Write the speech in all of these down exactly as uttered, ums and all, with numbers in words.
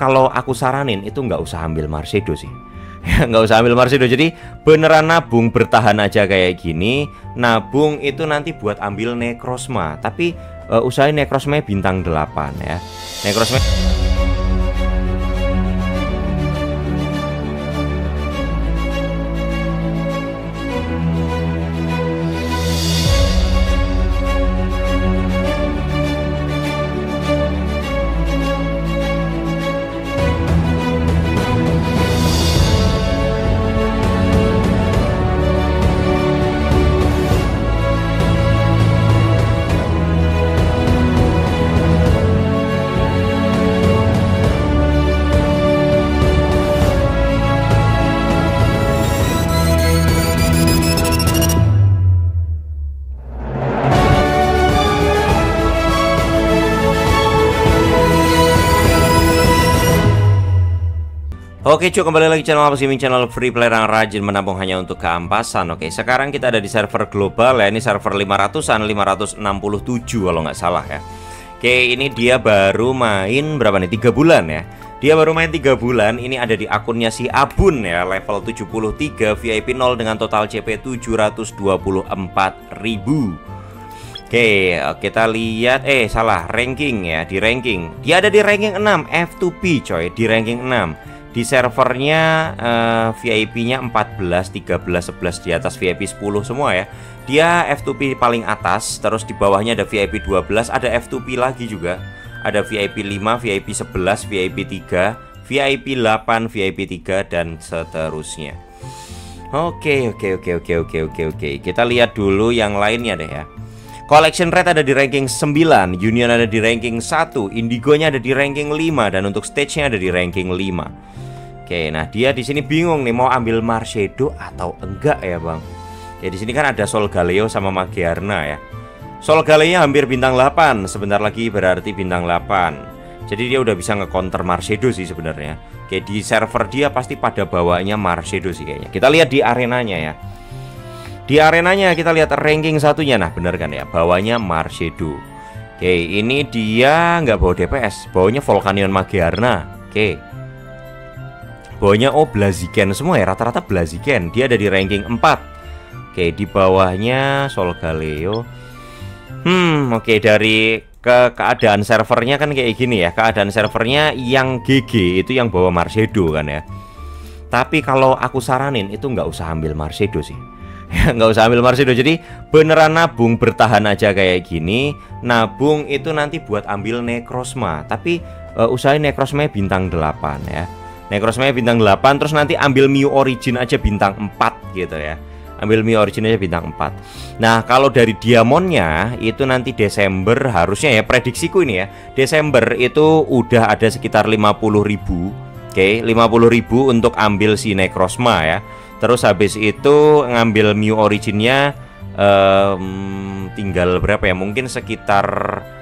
kalau aku saranin itu nggak usah ambil Marsido sih. Ya nggak usah ambil Marsido, jadi beneran nabung, bertahan aja kayak gini. Nabung itu nanti buat ambil Necrozma, tapi uh, usahain Necrozma bintang delapan ya. Necrozma Oke cuy, kembali lagi channel Ampas Gaming, channel free player yang rajin menampung hanya untuk keampasan. Oke, sekarang kita ada di server global ya. Ini server lima ratusan, lima ratus enam puluh tujuh kalau nggak salah ya. Oke, ini dia baru main berapa nih? tiga bulan ya. Dia baru main tiga bulan, ini ada di akunnya si Abun ya. Level tujuh puluh tiga, V I P nol dengan total C P tujuh ratus dua puluh empat ribu. Oke, kita lihat, eh salah, ranking ya. Di ranking, dia ada di ranking enam, F dua P coy, di ranking enam. Di servernya uh, V I P-nya empat belas, tiga belas, sebelas, di atas V I P sepuluh semua ya. Dia F dua P paling atas, terus di bawahnya ada V I P dua belas, ada F dua P lagi juga. Ada V I P lima, V I P sebelas, V I P tiga, V I P delapan, V I P tiga, dan seterusnya. Oke, oke, oke, oke, oke, oke, oke. Kita lihat dulu yang lainnya deh ya. Collection Rate ada di ranking sembilan, Union ada di ranking satu, Indigonya ada di ranking lima, dan untuk stage-nya ada di ranking lima. Oke, nah dia di sini bingung nih mau ambil Marcedo atau enggak ya, Bang. Ya di sini kan ada Solgaleo sama Magearna ya. Solgaleo hampir bintang delapan, sebentar lagi berarti bintang delapan. Jadi dia udah bisa nge-counter Marcedo sih sebenarnya. Oke, di server dia pasti pada bawahnya Marcedo sih kayaknya. Kita lihat di arenanya ya. Di arenanya kita lihat ranking satunya, nah bener kan ya, bawahnya Marsido. Oke, ini dia nggak bawa D P S, bawahnya Volcanion Magearna. Oke, bawahnya oh Blaziken semua ya, rata-rata Blaziken. Dia ada di ranking empat. Oke, di bawahnya Solgaleo. Hmm, oke, dari ke keadaan servernya kan kayak gini ya. Keadaan servernya yang G G itu yang bawa Marsido kan ya. Tapi kalau aku saranin itu nggak usah ambil Marsido sih. Ya nggak usah ambil Marsido, jadi beneran nabung, bertahan aja kayak gini. Nabung itu nanti buat ambil Necrozma, tapi uh, usahain Necrozma bintang delapan ya. Necrozma bintang delapan, terus nanti ambil Mew Origin aja bintang empat gitu ya. Ambil Mew Origin aja bintang empat. Nah kalau dari Diamonnya itu nanti Desember harusnya ya, prediksiku ini ya, Desember itu udah ada sekitar lima puluh ribu. Oke, lima puluh ribu untuk ambil si Necrozma ya. Terus habis itu ngambil Mew Originnya um, tinggal berapa ya? Mungkin sekitar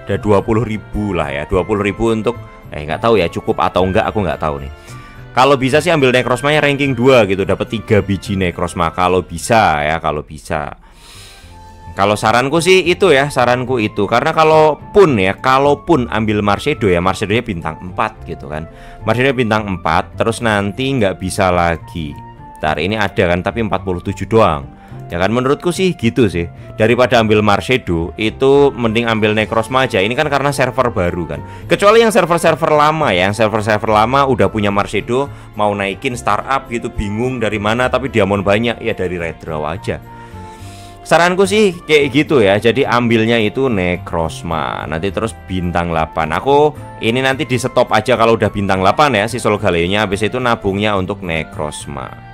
ada dua puluh ribu lah ya. dua puluh ribu untuk eh nggak tahu ya cukup atau enggak, aku nggak tahu nih. Kalau bisa sih ambil Necrozma-nya ranking dua gitu, dapat tiga biji Necrozma kalau bisa ya, kalau bisa. Kalau saranku sih itu ya, saranku itu. Karena kalaupun ya, kalaupun ambil Marcedo ya, Marcedonya bintang empat gitu kan. Marcedonya bintang empat, terus nanti nggak bisa lagi. Bentar, ini ada kan tapi empat puluh tujuh doang. Ya kan menurutku sih gitu sih. Daripada ambil Marcedo itu mending ambil Necrozma aja. Ini kan karena server baru kan. Kecuali yang server-server lama ya, yang server-server lama udah punya Marcedo mau naikin startup gitu, bingung dari mana tapi diamond banyak, ya dari redraw aja. Saranku sih kayak gitu ya. Jadi ambilnya itu Necrozma. Nanti terus bintang delapan. Aku ini nanti di stop aja kalau udah bintang delapan ya si Solgaleo-nya, habis itu nabungnya untuk Necrozma.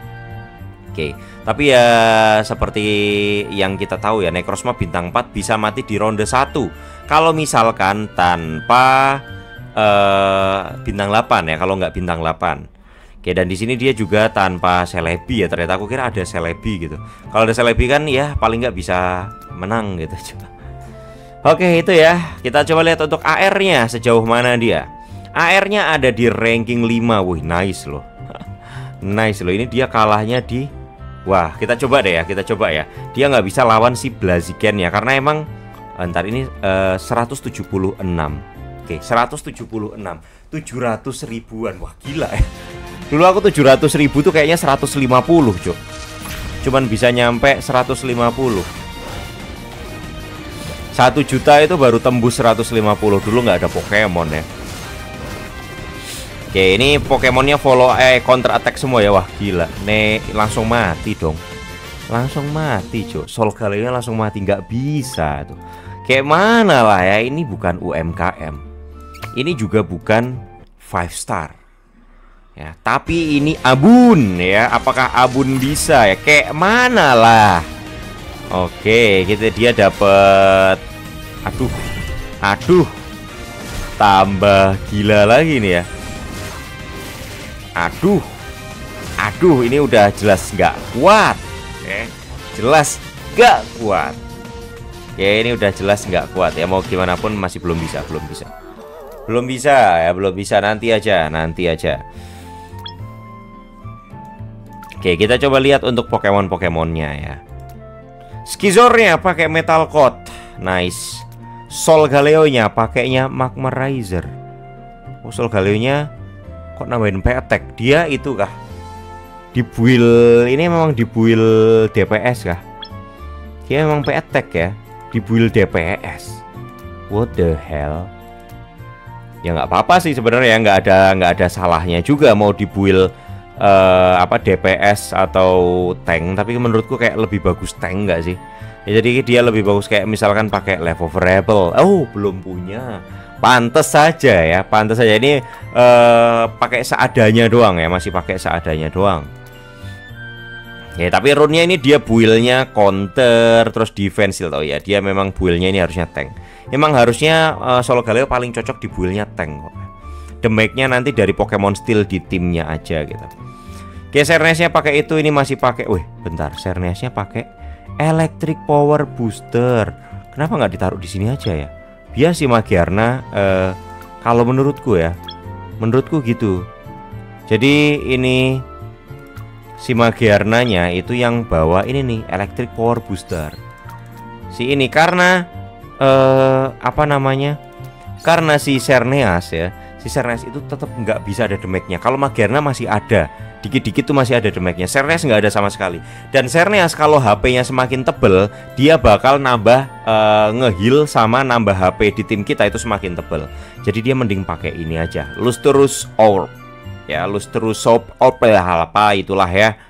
Oke, tapi ya seperti yang kita tahu ya, Necrozma bintang empat bisa mati di ronde satu kalau misalkan tanpa uh, bintang delapan ya, kalau nggak bintang delapan. Oke, dan di sini dia juga tanpa selebi ya, ternyata aku kira ada selebi gitu. Kalau ada selebi kan ya paling nggak bisa menang gitu. Oke, itu ya, kita coba lihat untuk A R-nya sejauh mana dia. A R-nya ada di ranking lima, wih nice loh. Nice loh, ini dia kalahnya di... Wah, kita coba deh ya, kita coba ya. Dia nggak bisa lawan si Blaziken ya, karena emang entar ini uh, seratus tujuh puluh enam. Oke, seratus tujuh puluh enam. tujuh puluh enam tujuh ratus ribuan. Wah gila ya. Dulu aku tujuh ratus ribu tuh kayaknya seratus lima puluh cok. Cuman bisa nyampe seratus lima puluh. Satu juta itu baru tembus seratus lima puluh. Dulu nggak ada Pokemon ya. Oke ini Pokemonnya follow eh counter attack semua ya. Wah gila. Nih langsung mati dong. Langsung mati cok. Solgaleo langsung mati. Nggak bisa tuh. Kayak mana lah ya. Ini bukan U M K M. Ini juga bukan five star ya. Tapi ini abun ya. Apakah abun bisa ya. Kayak mana lah. Oke kita dia dapat. Aduh. Aduh. Tambah gila lagi nih ya. Aduh, aduh, ini udah jelas nggak kuat, eh, jelas nggak kuat. Ya ini udah jelas nggak kuat ya. Mau gimana pun masih belum bisa, belum bisa, belum bisa ya, belum bisa nanti aja, nanti aja. Oke kita coba lihat untuk Pokemon-Pokemonnya ya. Scizornya pakai Metal Coat, nice. Solgaleo-nya pakainya Magma Raiser. Oh, Solgaleo-nya kok nambahin P-Attack. Dia itu kah di build ini memang di build D P S kah? Dia memang P-Attack ya di build D P S. What the hell. Ya nggak apa-apa sih sebenarnya, nggak ada nggak ada salahnya juga mau di build uh, apa D P S atau tank, tapi menurutku kayak lebih bagus tank nggak sih ya. Jadi dia lebih bagus kayak misalkan pakai level variable. Oh belum punya. Pantes saja ya, pantes saja ini uh, pakai seadanya doang ya, masih pakai seadanya doang. Ya, tapi runnya ini dia build-nya counter, terus defense tau ya. Dia memang build-nya ini harusnya tank. Emang harusnya uh, Solgaleo paling cocok di build-nya tank kok. Damage-nya nanti dari Pokemon Steel di timnya aja gitu. Oke, Xerneas-nya pakai itu, ini masih pakai. Wih, bentar, Xerneas-nya pakai Electric Power Booster. Kenapa nggak ditaruh di sini aja ya? Biar si Magearna eh, kalau menurutku ya, menurutku gitu. Jadi ini si Magearnanya itu yang bawa ini nih Electric Power Booster. Si ini karena eh, apa namanya? Karena si Xerneas ya, si Xerneas itu tetap nggak bisa ada damage-nya. Kalau Magearna masih ada, dikit-dikit tuh masih ada damage-nya. Xerneas nggak ada sama sekali. Dan Xerneas kalau H P-nya semakin tebel, dia bakal nambah Uh, ngeheal sama nambah H P di tim kita itu semakin tebel. Jadi dia mending pakai ini aja, Lustrous Orb. Ya, Lustrous Orb apa itulah ya.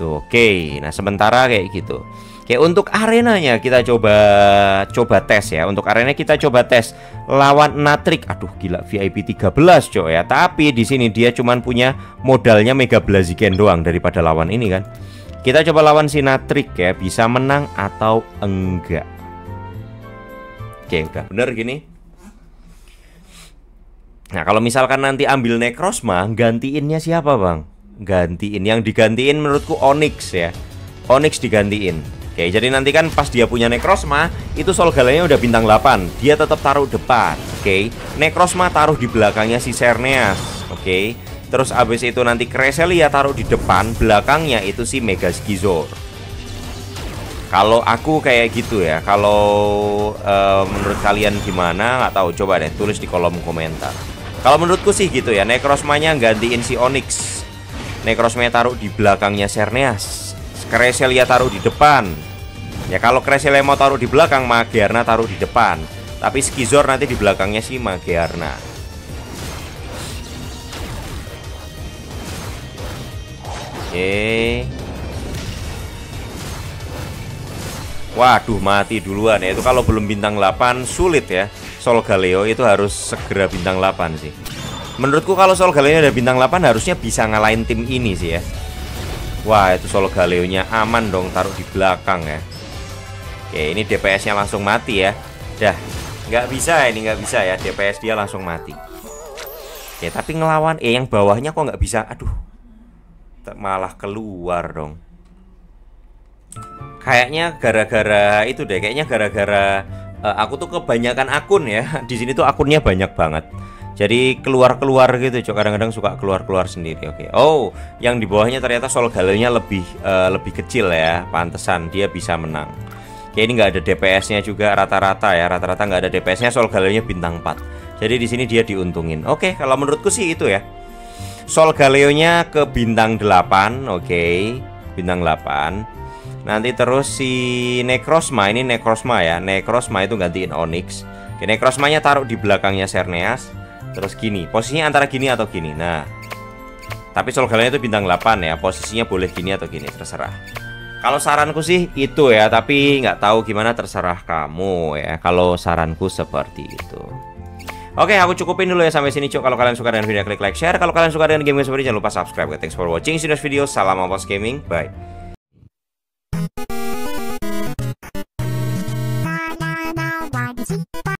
Tuh, oke. Okay. Nah, sementara kayak gitu. Oke, okay, untuk arenanya kita coba coba tes ya. Untuk arena kita coba tes lawan Natric. Aduh, gila V I P tiga belas coy ya. Tapi di sini dia cuman punya modalnya Mega Blaziken doang daripada lawan ini kan. Kita coba lawan si Natric ya, bisa menang atau enggak. Oke udah bener gini. Nah kalau misalkan nanti ambil Necrozma, gantiinnya siapa bang? Gantiin, yang digantiin menurutku Onyx ya. Onyx digantiin. Oke jadi nanti kan pas dia punya Necrozma, itu Solgaleo udah bintang delapan, dia tetap taruh depan. Oke Necrozma taruh di belakangnya si Xerneas. Oke terus abis itu nanti Cresselia taruh di depan, belakangnya itu si Mega Scizor. Kalau aku kayak gitu ya. Kalau uh, menurut kalian gimana? Nggak tahu. Coba deh tulis di kolom komentar. Kalau menurutku sih gitu ya. Necrozma-nya gantiin si Onyx. Necrozma-nya taruh di belakangnya Xerneas. Cresselia taruh di depan. Ya kalau Cresselia mau taruh di belakang, Magearna taruh di depan. Tapi Scizor nanti di belakangnya si Magearna. Oke. Okay. Waduh mati duluan ya. Itu kalau belum bintang delapan sulit ya. Solgaleo itu harus segera bintang delapan sih. Menurutku kalau Solgaleo ada bintang delapan harusnya bisa ngalahin tim ini sih ya. Wah itu Solgaleo-nya aman dong taruh di belakang ya. Oke ini D P S-nya langsung mati ya. Dah nggak bisa ini nggak bisa ya. D P S dia langsung mati. Ya tapi ngelawan eh yang bawahnya kok nggak bisa. Aduh malah keluar dong. Kayaknya gara-gara itu deh, kayaknya gara-gara uh, aku tuh kebanyakan akun ya. Di sini tuh akunnya banyak banget. Jadi keluar-keluar gitu, cok. Kadang-kadang suka keluar-keluar sendiri. Oke. Okay. Oh, yang di bawahnya ternyata Solgaleo-nya lebih uh, lebih kecil ya. Pantesan dia bisa menang. Kayak ini nggak ada D P S-nya juga rata-rata ya. Rata-rata nggak ada D P S-nya. Solgaleo-nya bintang empat. Jadi di sini dia diuntungin. Oke, kalau menurutku sih itu ya. Solgaleo-nya ke bintang delapan, oke, bintang delapan. Nanti terus si Necrozma, ini Necrozma ya. Necrozma itu gantiin Onyx. Oke, Necrozma-nya taruh di belakangnya Xerneas. Terus gini, posisinya antara gini atau gini. Nah, tapi Solgaleo itu bintang delapan ya, posisinya boleh gini atau gini, terserah. Kalau saranku sih itu ya, tapi nggak tahu gimana, terserah kamu ya. Kalau saranku seperti itu. Oke, aku cukupin dulu ya sampai sini cuk. Kalau kalian suka dengan video, klik like, share. Kalau kalian suka dengan game-game seperti ini, jangan lupa subscribe. Thanks for watching this video. Salam Awas Gaming. Bye.